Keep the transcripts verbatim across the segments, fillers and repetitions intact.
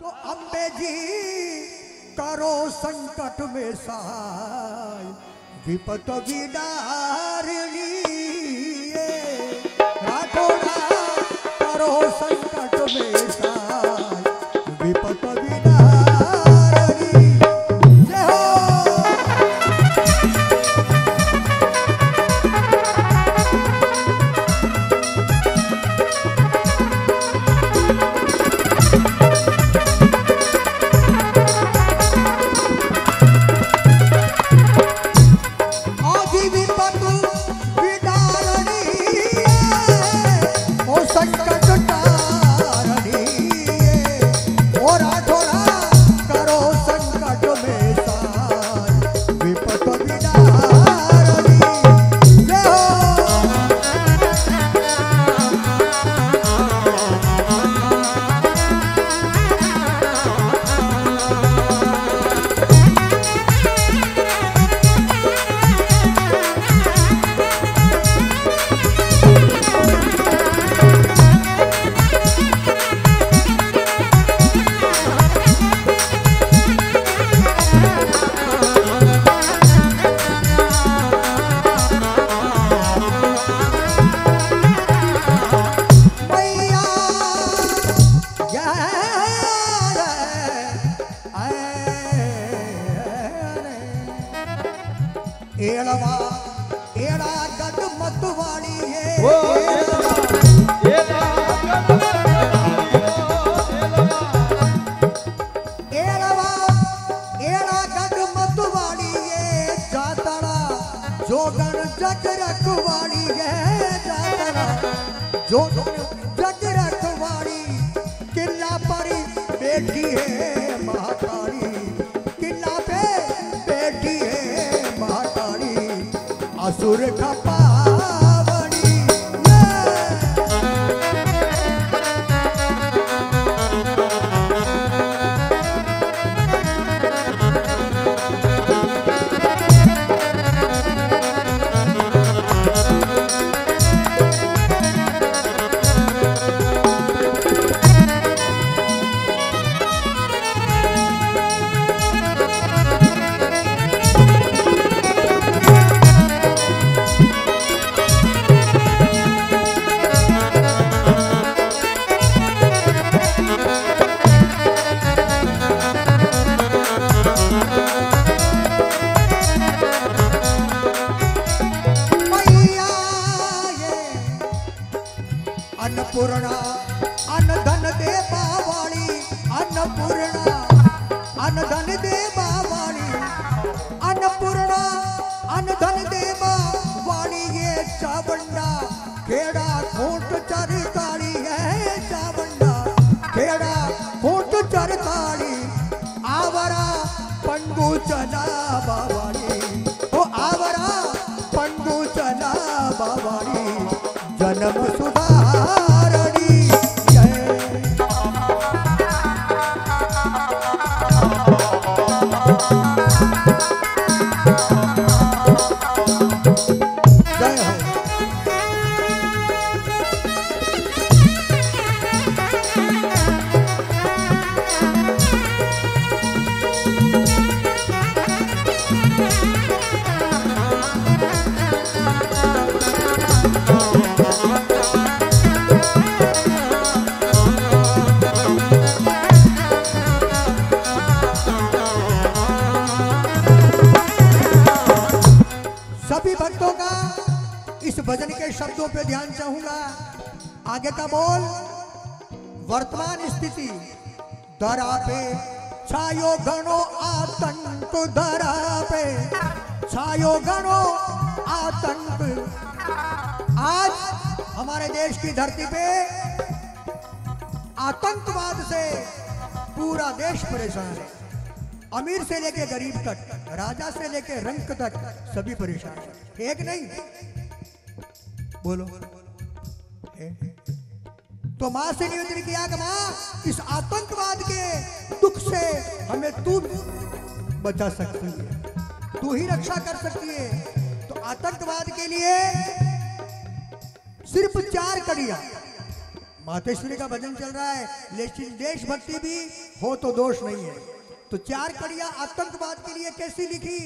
तो अम्बे जी करो संकट में सहाय, विपत विदारिणी राखो राम करो संकट में सहाय, विपत सभी परेशान है, एक नहीं बोलो, तो मां से निवेदन किया कि मां इस आतंकवाद के दुख से हमें तू बचा सकती है, तू ही रक्षा कर सकती है। तो आतंकवाद के लिए सिर्फ चार कड़ियां, मातेश्वरी का भजन चल रहा है, लेकिन देशभक्ति भी हो तो दोष नहीं है। तो चार कड़ियां आतंकवाद के लिए कैसी लिखी?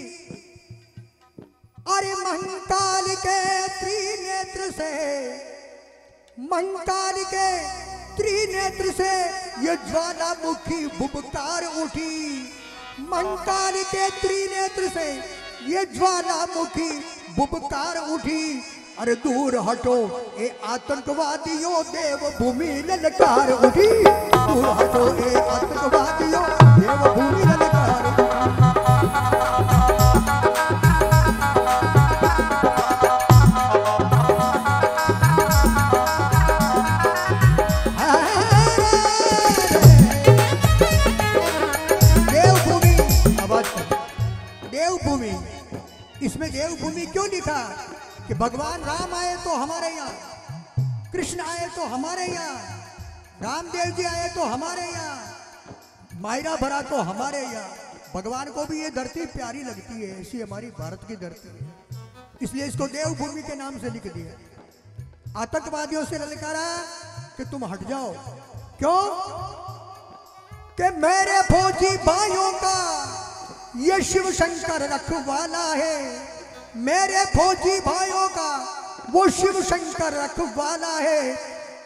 अरे महंकाल के त्रिनेत्र से, महंकाल के त्रिनेत्र से ये ज्वालामुखी भुभकार उठी, महंकाल के त्रिनेत्र से ये ज्वालामुखी भुभकार उठी। अरे दूर हटो ए आतंकवादियों, देवभूमि ललकार उठी, दूर हटो ए आतंकवादियों, देवभूमि ललकार उठी। देवभूमि आवाज, देवभूमि, इसमें देवभूमि क्यों लिखा? कि भगवान राम आए तो हमारे यहाँ, कृष्ण आए तो हमारे यहाँ, रामदेव जी आए तो हमारे यहाँ, मायरा भरा तो हमारे यहाँ। भगवान को भी ये धरती प्यारी लगती है, ऐसी हमारी भारत की धरती है, इसलिए इसको देवभूमि के नाम से लिख दिया। आतंकवादियों से ललकारा कि तुम हट जाओ। क्यों? कि मेरे फौजी भाइयों का ये शिव शंकर रखवाला है, मेरे फौजी भाइयों का वो शिव शंकर रखवाला है।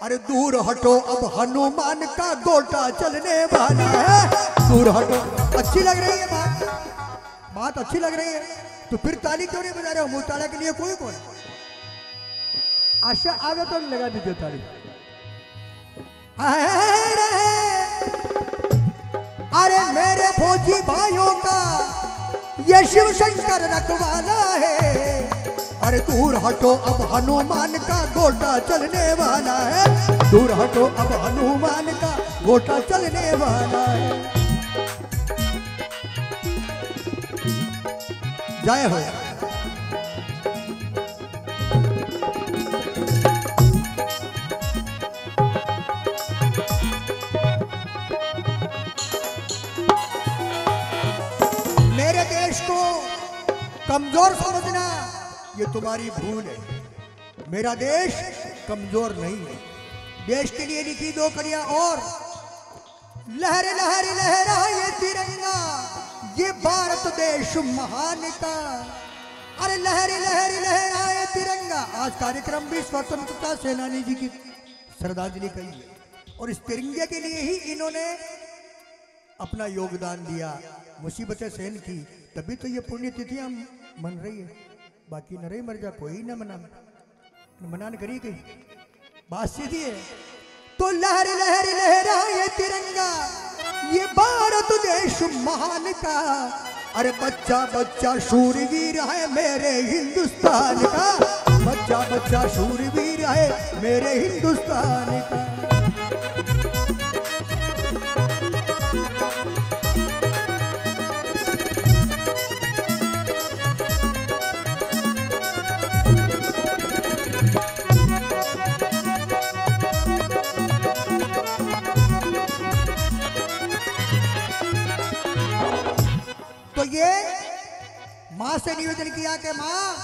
अरे दूर हटो अब हनुमान का गोटा चलने वाला है, दूर हटो। अच्छी लग रही है बात, बात अच्छी लग रही है तो फिर ताली क्यों नहीं बजा रहे हो? मुताला के लिए कोई कोई आशा आवे तो लगा दीजिए ताली। अरे मेरे फौजी भाइयों का ये शिव शंकर रखवाला है, अरे दूर हटो अब हनुमान का गोटा चलने वाला है, दूर हटो अब हनुमान का गोटा चलने वाला है। जय हो। कमजोर समझना ये तुम्हारी भूल है। मेरा देश कमजोर नहीं है। देश के लिए लिखी दो कड़ियां और। लहरे लहरे लहरा ये तिरंगा, ये भारत देश महान का। अरे लहरे लहरे लहरा ये तिरंगा। आज कार्यक्रम भी स्वतंत्रता सेनानी जी की श्रद्धांजलि कही है और इस तिरंगे के लिए ही इन्होंने अपना योगदान दिया, मुसीबतें सहन की, तभी तो ये पुण्यतिथियां मन रही है। बाकी न रही मर जा, कोई न मना मनान करी गई, बात सीधी है। तो लहर लहर लहरा ये तिरंगा, ये भारत देश महान का। अरे बच्चा बच्चा शूरवीर है मेरे हिंदुस्तान का, बच्चा बच्चा शूरवीर है मेरे हिंदुस्तान का। माँ से निवेदन किया कि माँ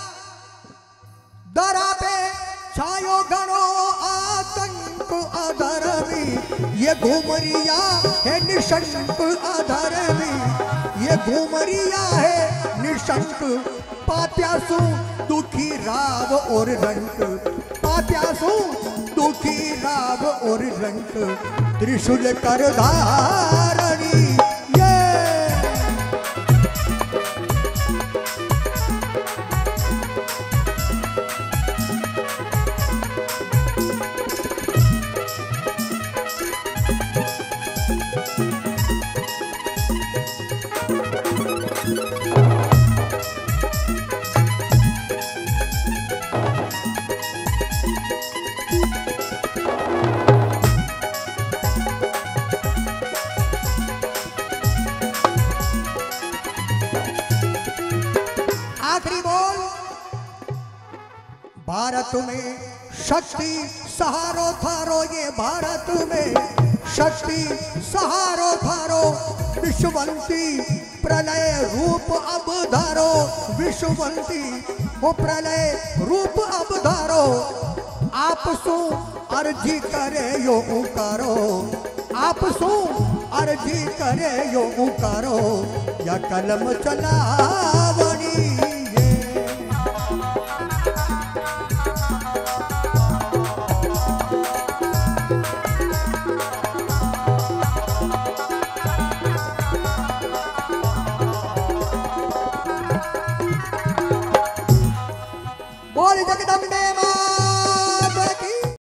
दरा पे छायो घनो आतंक आधार भी, ये घूमरिया है निशंक आधार भी, ये घूमरिया है निशंक। पाप्यासू दुखी राव और रंक, पाप्यासू दुखी राव और रंक, त्रिशूल कर धारणी। भारत में शक्ति सहारो थारो, ये भारत में शक्ति सहारो थारो, विश्ववंती प्रलय रूप अब धारो, विश्ववंती वो प्रलय रूप अब धारो। आप सो अरजी करे यो उकारो आप सो अरजी करे यो उकारो या कलम चलाव।